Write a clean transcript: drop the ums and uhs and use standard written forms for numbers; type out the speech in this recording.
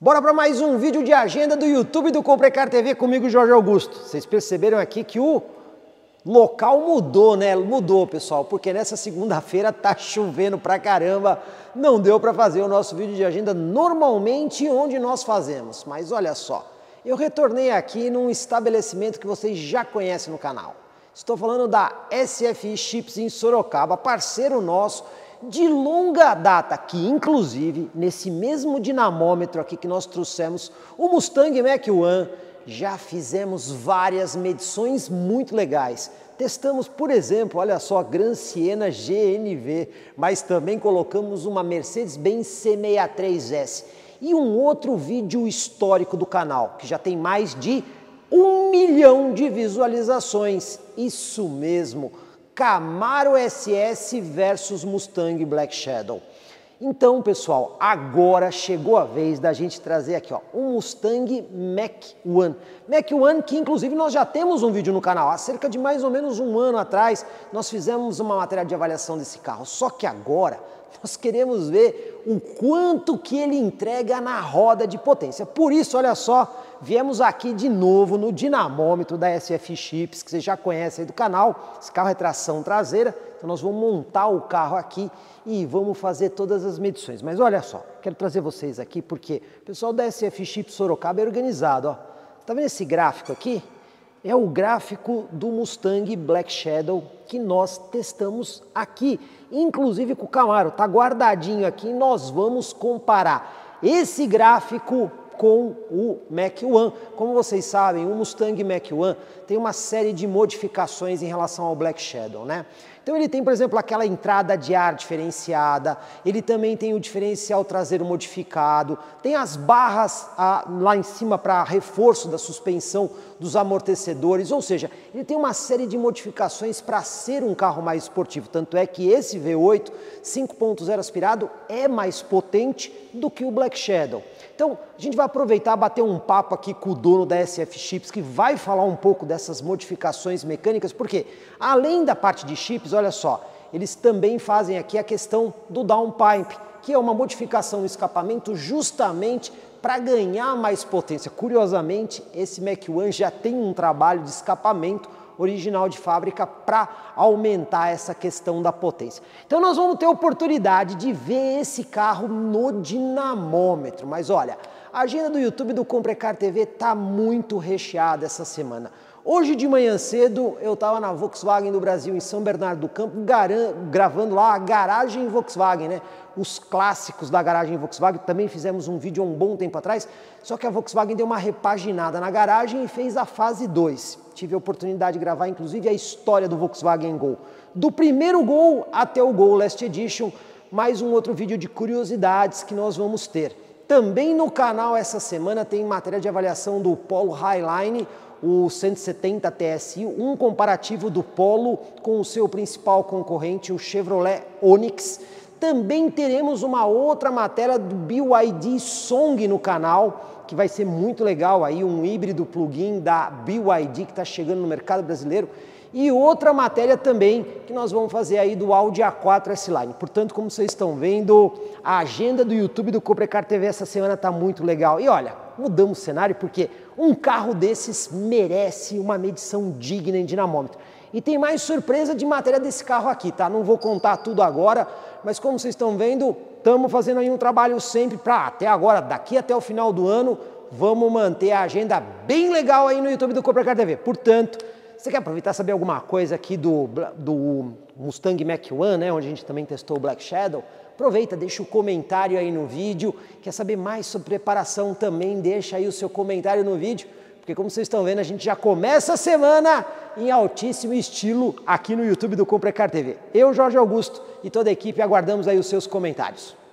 Bora para mais um vídeo de agenda do YouTube do Comprecar TV comigo, Jorge Augusto. Vocês perceberam aqui que o local mudou, né? Mudou, pessoal, porque nessa segunda-feira tá chovendo pra caramba. Não deu para fazer o nosso vídeo de agenda normalmente onde nós fazemos. Mas olha só, eu retornei aqui num estabelecimento que vocês já conhecem no canal. Estou falando da SFI Chips em Sorocaba, parceiro nosso de longa data, que inclusive nesse mesmo dinamômetro aqui que nós trouxemos o Mustang Mach-1, já fizemos várias medições muito legais. Testamos, por exemplo, olha só, Gran Siena GNV, mas também colocamos uma Mercedes-Benz C63S e um outro vídeo histórico do canal, que já tem mais de 1 milhão de visualizações. Isso mesmo, Camaro SS versus Mustang Black Shadow. Então, pessoal, agora chegou a vez da gente trazer aqui, ó, um Mustang Mach-1. Mach-1 que, inclusive, nós já temos um vídeo no canal. Há cerca de mais ou menos um ano atrás, nós fizemos uma matéria de avaliação desse carro. Só que agora nós queremos ver o quanto que ele entrega na roda de potência. Por isso, olha só, viemos aqui de novo no dinamômetro da SFI Chips, que você já conhece aí do canal. Esse carro é tração traseira, então nós vamos montar o carro aqui e vamos fazer todas as medições. Mas olha só, quero trazer vocês aqui porque o pessoal da SFI Chips Sorocaba é organizado, ó. Tá vendo esse gráfico aqui? É o gráfico do Mustang Black Shadow que nós testamos aqui, inclusive com o Camaro, tá guardadinho aqui. Nós vamos comparar esse gráfico com o Mach-1. Como vocês sabem, o Mustang Mach-1 tem uma série de modificações em relação ao Black Shadow, né? Então ele tem, por exemplo, aquela entrada de ar diferenciada, ele também tem o diferencial traseiro modificado, tem as barras lá em cima para reforço da suspensão dos amortecedores, ou seja, ele tem uma série de modificações para ser um carro mais esportivo. Tanto é que esse V8 5.0 aspirado é mais potente do que o Black Shadow. Então a gente vai aproveitar, bater um papo aqui com o dono da SFI Chips, que vai falar um pouco dessas modificações mecânicas, porque além da parte de chips, olha só, eles também fazem aqui a questão do downpipe, que é uma modificação no escapamento justamente para ganhar mais potência. Curiosamente, esse Mach-1 já tem um trabalho de escapamento original de fábrica para aumentar essa questão da potência. Então nós vamos ter a oportunidade de ver esse carro no dinamômetro. Mas olha, a agenda do YouTube do Comprecar TV está muito recheada essa semana. Hoje de manhã cedo eu estava na Volkswagen do Brasil em São Bernardo do Campo, gravando lá a garagem Volkswagen, né? Os clássicos da garagem Volkswagen. Também fizemos um vídeo há um bom tempo atrás, só que a Volkswagen deu uma repaginada na garagem e fez a fase 2. Tive a oportunidade de gravar inclusive a história do Volkswagen Gol, do primeiro Gol até o Gol Last Edition, mais um outro vídeo de curiosidades que nós vamos ter. Também no canal essa semana tem matéria de avaliação do Polo Highline, o 170 TSI, um comparativo do Polo com o seu principal concorrente, o Chevrolet Onix. Também teremos uma outra matéria do BYD Song no canal, que vai ser muito legal, aí um híbrido plug-in da BYD que está chegando no mercado brasileiro. E outra matéria também que nós vamos fazer aí do Audi A4 S-Line. Portanto, como vocês estão vendo, a agenda do YouTube do Comprecar TV essa semana está muito legal. E olha, mudamos o cenário porque um carro desses merece uma medição digna em dinamômetro. E tem mais surpresa de matéria desse carro aqui, tá? Não vou contar tudo agora, mas como vocês estão vendo, estamos fazendo aí um trabalho sempre para até agora, daqui até o final do ano, vamos manter a agenda bem legal aí no YouTube do Comprecar TV. Portanto, você quer aproveitar e saber alguma coisa aqui do Mustang Mach-1, né, onde a gente também testou o Black Shadow? Aproveita, deixa o comentário aí no vídeo. Quer saber mais sobre preparação também? Deixa aí o seu comentário no vídeo, porque como vocês estão vendo, a gente já começa a semana em altíssimo estilo aqui no YouTube do Comprecar TV. Eu, Jorge Augusto, e toda a equipe aguardamos aí os seus comentários.